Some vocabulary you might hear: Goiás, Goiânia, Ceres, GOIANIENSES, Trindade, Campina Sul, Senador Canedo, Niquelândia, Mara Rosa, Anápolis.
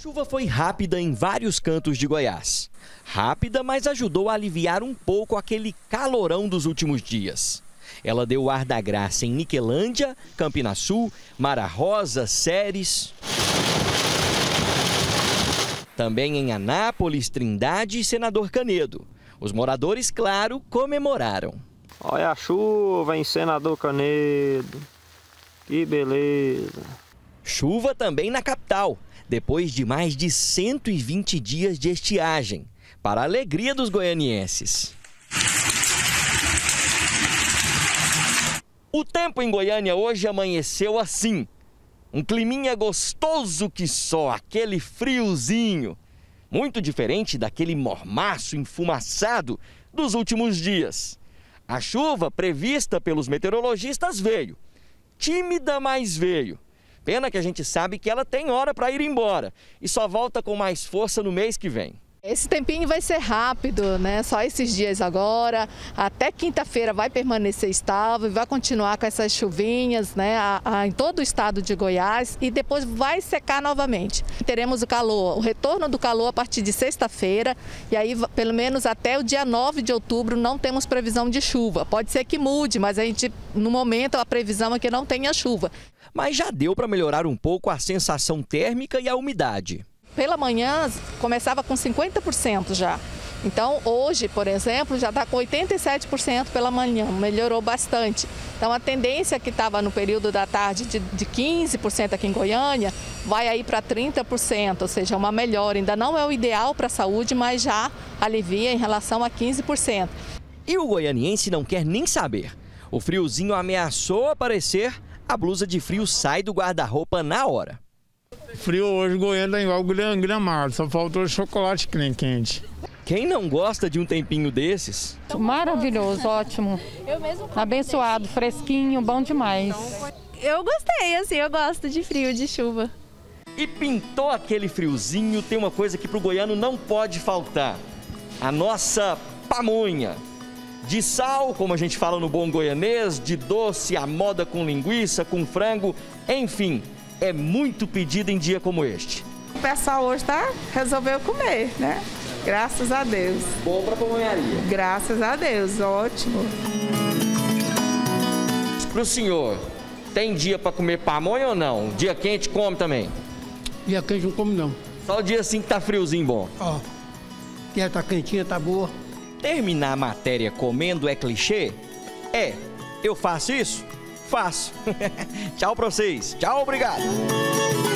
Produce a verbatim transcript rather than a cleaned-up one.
Chuva foi rápida em vários cantos de Goiás. Rápida, mas ajudou a aliviar um pouco aquele calorão dos últimos dias. Ela deu o ar da graça em Niquelândia, Campina Sul, Mara Rosa, Ceres. Também em Anápolis, Trindade e Senador Canedo. Os moradores, claro, comemoraram. Olha a chuva em Senador Canedo. Que beleza. Chuva também na capital, depois de mais de cento e vinte dias de estiagem, para a alegria dos goianienses. O tempo em Goiânia hoje amanheceu assim, um climinha gostoso que só, aquele friozinho, muito diferente daquele mormaço enfumaçado dos últimos dias. A chuva prevista pelos meteorologistas veio, tímida, mas veio. Pena que a gente sabe que ela tem hora para ir embora e só volta com mais força no mês que vem. Esse tempinho vai ser rápido, né? Só esses dias agora, até quinta-feira vai permanecer estável e vai continuar com essas chuvinhas, né? A, a, em todo o estado de Goiás, e depois vai secar novamente. Teremos o calor, o retorno do calor a partir de sexta-feira, e aí pelo menos até o dia nove de outubro não temos previsão de chuva. Pode ser que mude, mas a gente, no momento, a previsão é que não tenha chuva. Mas já deu para melhorar um pouco a sensação térmica e a umidade. Pela manhã começava com cinquenta por cento já, então hoje, por exemplo, já está com oitenta e sete por cento pela manhã, melhorou bastante. Então a tendência que estava no período da tarde de, de quinze por cento aqui em Goiânia, vai aí para trinta por cento, ou seja, uma melhora. Ainda não é o ideal para a saúde, mas já alivia em relação a quinze por cento. E o goianiense não quer nem saber. O friozinho ameaçou aparecer, a blusa de frio sai do guarda-roupa na hora. Frio hoje, Goiânia tá igual gramado, só faltou chocolate quente. Quem não gosta de um tempinho desses? Maravilhoso, ótimo. Eu mesmo abençoado, fresquinho, bom demais. Eu gostei, assim, eu gosto de frio, de chuva. E pintou aquele friozinho, tem uma coisa que pro goiano não pode faltar. A nossa pamonha. De sal, como a gente fala no bom goianês, de doce, a moda com linguiça, com frango, enfim. É muito pedido em dia como este. O pessoal hoje tá, resolveu comer, né? Graças a Deus. Bom para a pamonharia. Graças a Deus, ótimo. Pro senhor, tem dia para comer pamonha ou não? Dia quente come também? Dia quente não come não. Só o dia assim que tá friozinho bom? Ó, que tá quentinha, tá boa. Terminar a matéria comendo é clichê? É. Eu faço isso? Faço. Tchau pra vocês. Tchau, obrigado.